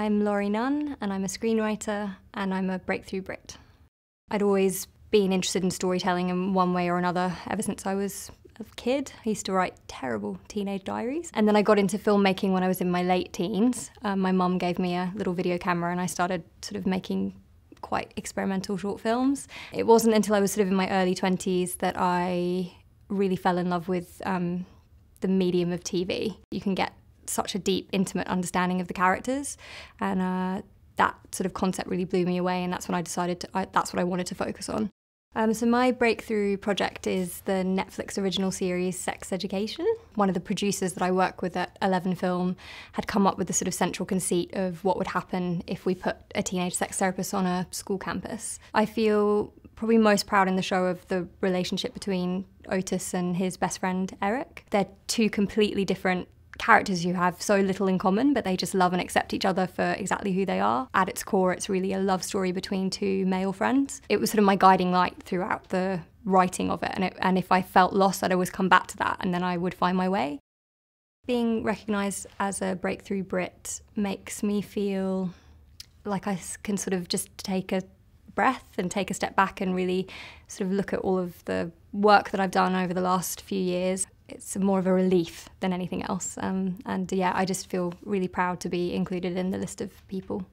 I'm Laurie Nunn, and I'm a screenwriter, and I'm a breakthrough Brit. I'd always been interested in storytelling in one way or another ever since I was a kid. I used to write terrible teenage diaries. And then I got into filmmaking when I was in my late teens. My mum gave me a little video camera and I started sort of making quite experimental short films. It wasn't until I was sort of in my early 20s that I really fell in love with the medium of TV. You can get such a deep, intimate understanding of the characters, and that sort of concept really blew me away, and that's when I decided that's what I wanted to focus on. So my breakthrough project is the Netflix original series Sex Education. One of the producers that I work with at 11 Film had come up with the sort of central conceit of what would happen if we put a teenage sex therapist on a school campus. I feel probably most proud in the show of the relationship between Otis and his best friend Eric. They're two completely different characters who have so little in common, but they just love and accept each other for exactly who they are. At its core, it's really a love story between two male friends. It was sort of my guiding light throughout the writing of it, and if I felt lost, I'd always come back to that, and then I would find my way. Being recognised as a breakthrough Brit makes me feel like I can sort of just take a breath and take a step back and really sort of look at all of the work that I've done over the last few years. It's more of a relief than anything else. And yeah, I just feel really proud to be included in the list of people.